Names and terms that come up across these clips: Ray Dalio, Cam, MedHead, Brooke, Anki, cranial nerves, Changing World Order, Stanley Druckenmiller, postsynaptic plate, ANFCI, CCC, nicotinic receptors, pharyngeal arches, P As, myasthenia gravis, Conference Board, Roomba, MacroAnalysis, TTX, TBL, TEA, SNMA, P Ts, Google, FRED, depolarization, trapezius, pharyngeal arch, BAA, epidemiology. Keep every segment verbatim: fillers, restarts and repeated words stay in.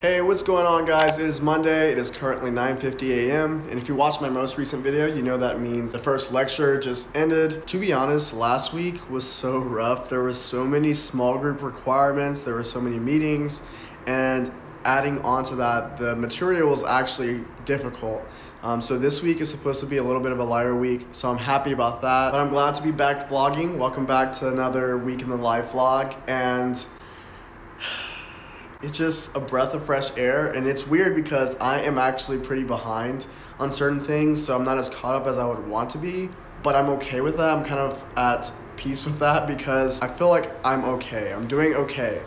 Hey, what's going on guys? It is Monday. It is currently nine fifty a m and if you watched my most recent video, you know that means the first lecture just ended. To be honest, last week was so rough. There were so many small group requirements, there were so many meetings, and adding on to that, the material was actually difficult. Um, so this week is supposed to be a little bit of a lighter week, so I'm happy about that. But I'm glad to be back vlogging. Welcome back to another week in the life vlog, and it's just a breath of fresh air. And it's weird because I am actually pretty behind on certain things, so I'm not as caught up as I would want to be, but I'm okay with that. I'm kind of at peace with that because I feel like I'm okay. I'm doing okay.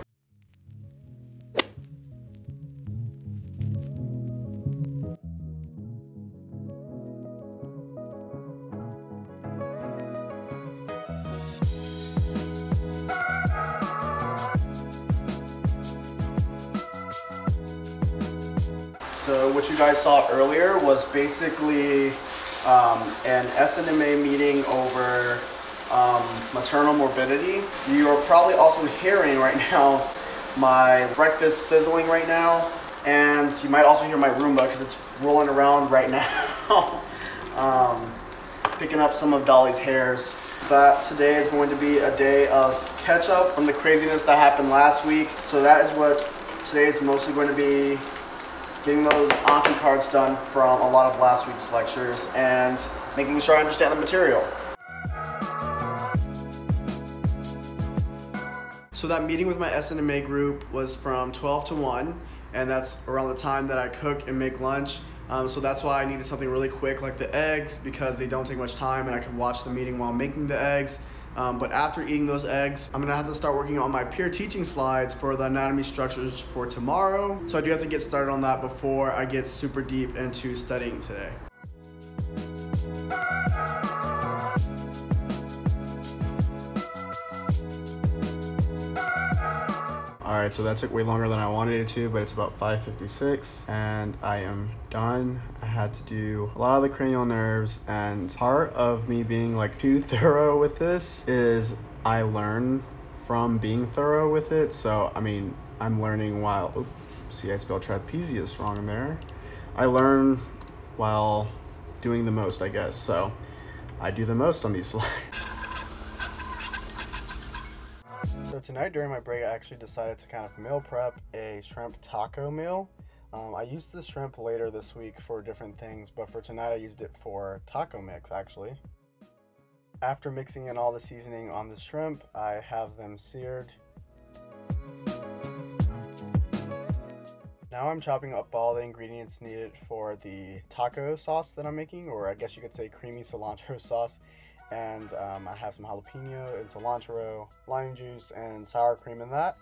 So what you guys saw earlier was basically um, an S N M A meeting over um, maternal morbidity. You are probably also hearing right now my breakfast sizzling right now, and you might also hear my Roomba because it's rolling around right now, um, picking up some of Dolly's hairs. That today is going to be a day of catch up from the craziness that happened last week. So that is what today is mostly going to be. Getting those Anki cards done from a lot of last week's lectures and making sure I understand the material. So that meeting with my S N M A group was from twelve to one, and that's around the time that I cook and make lunch. Um, so that's why I needed something really quick like the eggs, because they don't take much time and I could watch the meeting while making the eggs. Um, but after eating those eggs, I'm gonna have to start working on my peer teaching slides for the anatomy structures for tomorrow. So I do have to get started on that before I get super deep into studying today. All right, so that took way longer than I wanted it to, but it's about five fifty-six and I am done. I had to do a lot of the cranial nerves, and part of me being like too thorough with this is I learn from being thorough with it. So, I mean, I'm learning while, oops, see I spelled trapezius wrong in there. I learn while doing the most, I guess. So I do the most on these slides. So tonight during my break, I actually decided to kind of meal prep a shrimp taco meal. Um, I used the shrimp later this week for different things, but for tonight I used it for taco mix actually. After mixing in all the seasoning on the shrimp, I have them seared. Now I'm chopping up all the ingredients needed for the taco sauce that I'm making, or I guess you could say creamy cilantro sauce. And um, I have some jalapeno and cilantro, lime juice, and sour cream in that.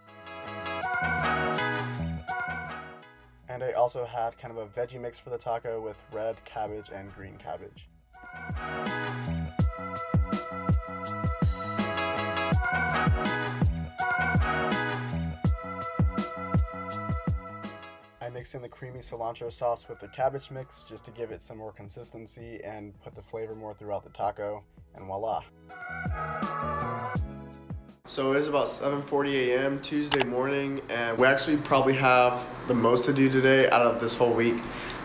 And I also had kind of a veggie mix for the taco with red cabbage and green cabbage. I mixed in the creamy cilantro sauce with the cabbage mix just to give it some more consistency and put the flavor more throughout the taco. And voila. So it is about seven forty a m Tuesday morning, and we actually probably have the most to do today out of this whole week.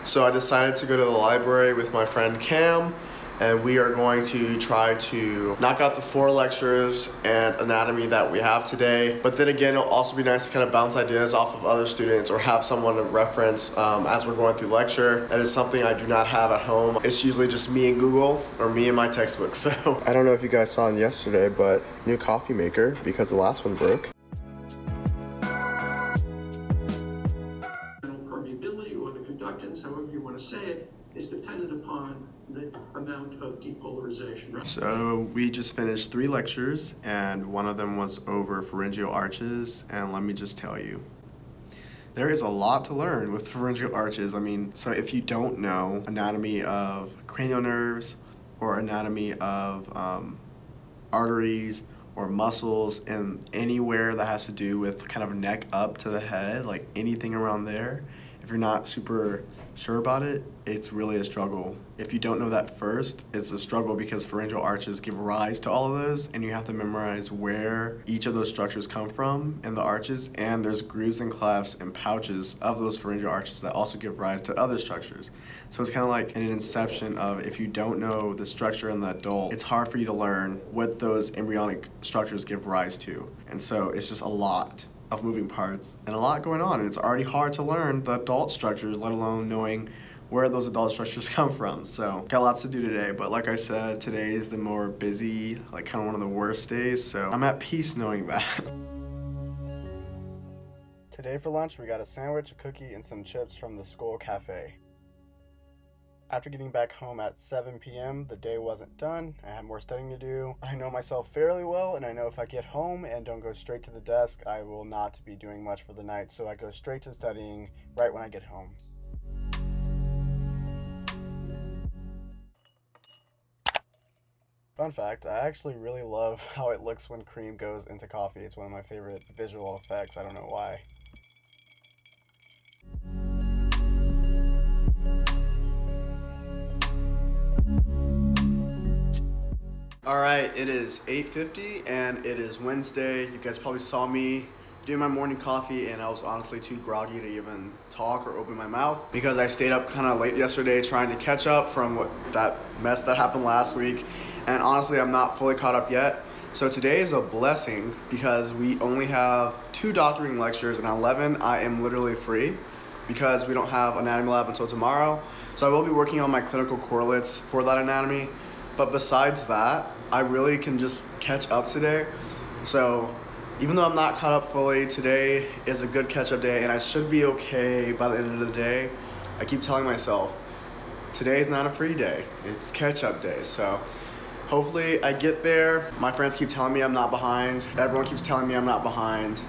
So I decided to go to the library with my friend Cam, and we are going to try to knock out the four lectures and anatomy that we have today. But then again, it'll also be nice to kind of bounce ideas off of other students or have someone to reference um, as we're going through lecture. That is something I do not have at home. It's usually just me and Google or me and my textbook. So I don't know if you guys saw it yesterday, but new coffee maker because the last one broke. Permeability, or the conductance, however you want to say it, is dependent upon the amount of depolarization. So we just finished three lectures, and one of them was over pharyngeal arches, and let me just tell you, there is a lot to learn with pharyngeal arches. I mean, so if you don't know anatomy of cranial nerves or anatomy of um, arteries or muscles, and anywhere that has to do with kind of neck up to the head, like anything around there, if you're not super sure about it, it's really a struggle. If you don't know that first, it's a struggle because pharyngeal arches give rise to all of those, and you have to memorize where each of those structures come from in the arches, and there's grooves and clefts and pouches of those pharyngeal arches that also give rise to other structures. So it's kind of like an inception of, if you don't know the structure in the adult, it's hard for you to learn what those embryonic structures give rise to. And so it's just a lot of moving parts and a lot going on, and it's already hard to learn the adult structures, let alone knowing where those adult structures come from. So got lots to do today, but like I said, today is the more busy, like kind of one of the worst days, so I'm at peace knowing that. Today for lunch we got a sandwich, a cookie, and some chips from the school cafe. After getting back home at seven p m, the day wasn't done. I had more studying to do. I know myself fairly well, and I know if I get home and don't go straight to the desk, I will not be doing much for the night, so I go straight to studying right when I get home. Fun fact, I actually really love how it looks when cream goes into coffee. It's one of my favorite visual effects. I don't know why. All right, it is eight fifty and it is Wednesday. You guys probably saw me doing my morning coffee, and I was honestly too groggy to even talk or open my mouth because I stayed up kind of late yesterday trying to catch up from what, that mess that happened last week. And honestly, I'm not fully caught up yet. So today is a blessing because we only have two doctoring lectures, and at eleven I am literally free because we don't have anatomy lab until tomorrow. So I will be working on my clinical correlates for that anatomy. But besides that, I really can just catch up today. So even though I'm not caught up fully, today is a good catch-up day, and I should be okay by the end of the day. I keep telling myself, today is not a free day, it's catch-up day. So hopefully I get there. My friends keep telling me I'm not behind. Everyone keeps telling me I'm not behind.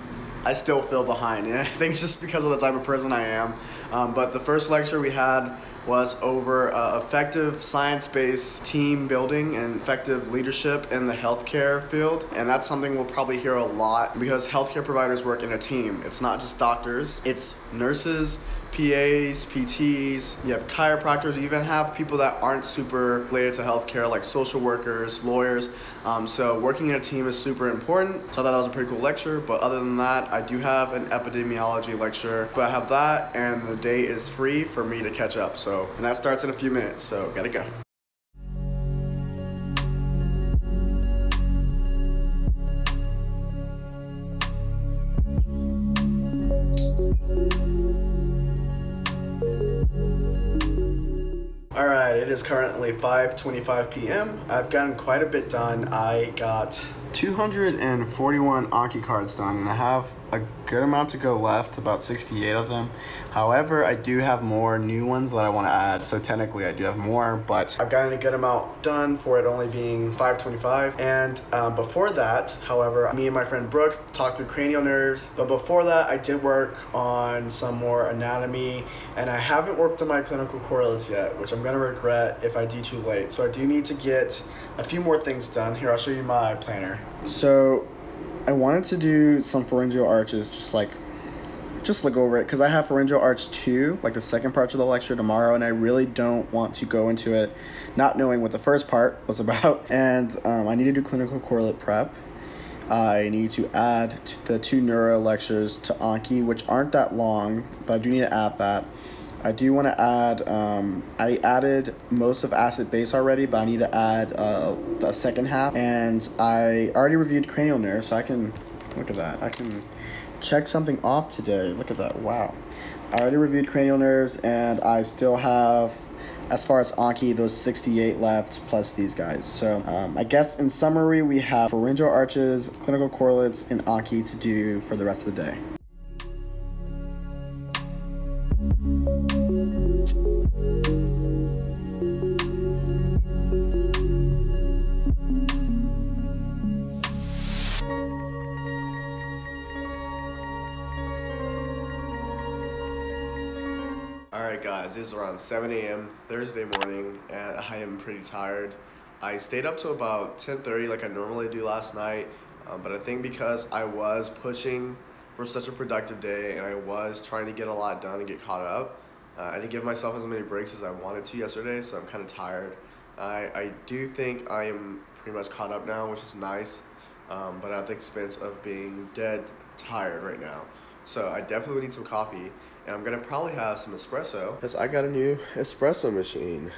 I still feel behind, and I think it's just because of the type of person I am. Um, but the first lecture we had was over uh, effective science-based team building and effective leadership in the healthcare field. And that's something we'll probably hear a lot because healthcare providers work in a team. It's not just doctors, it's nurses, P As, P Ts, you have chiropractors, you even have people that aren't super related to healthcare, like social workers, lawyers. Um, so working in a team is super important. So I thought that was a pretty cool lecture, but other than that, I do have an epidemiology lecture. So I have that, and the day is free for me to catch up. So, and that starts in a few minutes, so gotta go. All right, it is currently five twenty-five p m I've gotten quite a bit done. I got two hundred forty-one Anki cards done, and I have a good amount to go left, about sixty-eight of them. However, I do have more new ones that I want to add, so technically I do have more, but I've gotten a good amount done for it only being five twenty-five. And um, before that, however, me and my friend Brooke talked through cranial nerves, but before that I did work on some more anatomy, and I haven't worked on my clinical correlates yet, which I'm going to regret if I do too late. So I do need to get a few more things done. Here, I'll show you my planner. So I wanted to do some pharyngeal arches, just like, just look over it, because I have pharyngeal arch two, like the second part of the lecture tomorrow, and I really don't want to go into it not knowing what the first part was about. And um, I need to do clinical correlate prep. I need to add the two neuro lectures to Anki, which aren't that long, but I do need to add that. I do want to add, um, I added most of acid base already, but I need to add uh, the second half. And I already reviewed cranial nerves, so I can, look at that, I can check something off today. Look at that, wow. I already reviewed cranial nerves, and I still have, as far as Anki, those sixty-eight left, plus these guys. So um, I guess in summary, we have pharyngeal arches, clinical correlates, and Anki to do for the rest of the day. Alright guys, it is around seven a m Thursday morning, and I am pretty tired. I stayed up to about ten thirty like I normally do last night, um, but I think because I was pushing for such a productive day, and I was trying to get a lot done and get caught up. Uh, I didn't give myself as many breaks as I wanted to yesterday, so I'm kind of tired. I, I do think I am pretty much caught up now, which is nice, um, but at the expense of being dead tired right now. So I definitely need some coffee, and I'm gonna probably have some espresso, because I got a new espresso machine.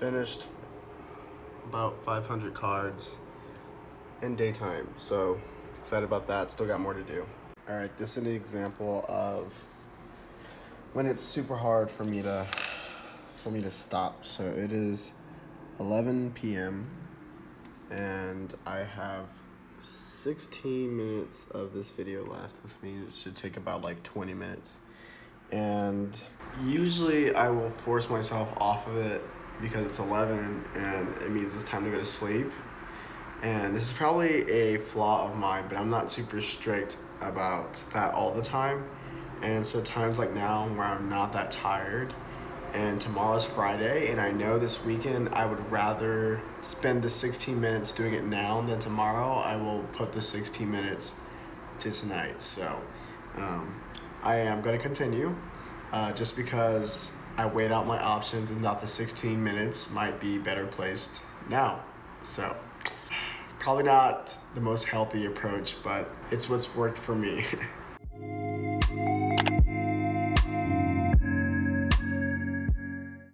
Finished about five hundred cards in daytime, so excited about that. Still got more to do. All right, this is an example of when it's super hard for me to for me to stop. So it is eleven p m and I have sixteen minutes of this video left. This means it should take about like twenty minutes, and usually I will force myself off of it because it's eleven and it means it's time to go to sleep. And this is probably a flaw of mine, but I'm not super strict about that all the time. And so times like now where I'm not that tired, and tomorrow's Friday, and I know this weekend I would rather spend the sixteen minutes doing it now than tomorrow, I will put the sixteen minutes to tonight. So um, I am gonna continue uh, just because I weighed out my options and thought the sixteen minutes might be better placed now. So probably not the most healthy approach, but it's what's worked for me.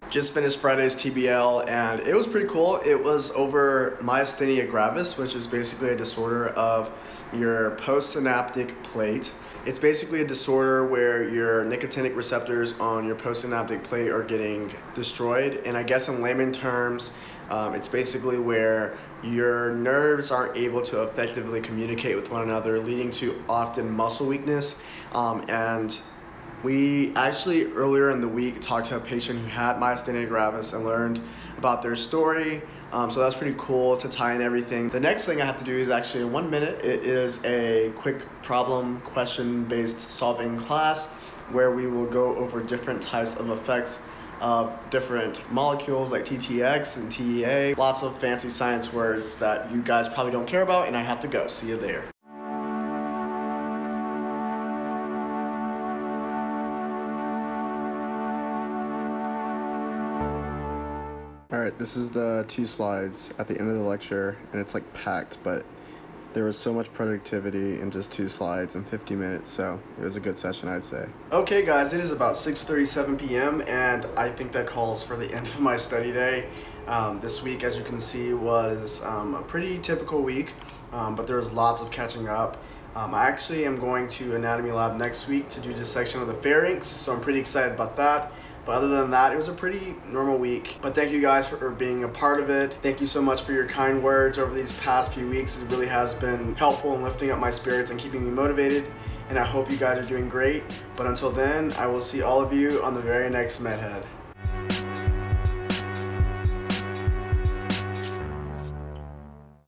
Just finished Friday's T B L and it was pretty cool. It was over myasthenia gravis, which is basically a disorder of your postsynaptic plate. It's basically a disorder where your nicotinic receptors on your postsynaptic plate are getting destroyed. And I guess in layman terms, um, it's basically where your nerves aren't able to effectively communicate with one another, leading to often muscle weakness. Um, and we actually earlier in the week talked to a patient who had myasthenia gravis and learned about their story. Um, so that's pretty cool to tie in everything. The next thing I have to do is actually in one minute. It is a quick problem question-based solving class where we will go over different types of effects of different molecules like T T X and T E A. Lots of fancy science words that you guys probably don't care about, and I have to go. See you there. Alright, this is the two slides at the end of the lecture, and it's like packed, but there was so much productivity in just two slides in fifty minutes, so it was a good session, I'd say. Okay guys, it is about six thirty-seven p m and I think that calls for the end of my study day. Um, this week, as you can see, was um, a pretty typical week, um, but there was lots of catching up. Um, I actually am going to anatomy lab next week to do dissection of the pharynx, so I'm pretty excited about that. But other than that, it was a pretty normal week. But thank you guys for being a part of it. Thank you so much for your kind words over these past few weeks. It really has been helpful in lifting up my spirits and keeping me motivated. And I hope you guys are doing great. But until then, I will see all of you on the very next MedHead.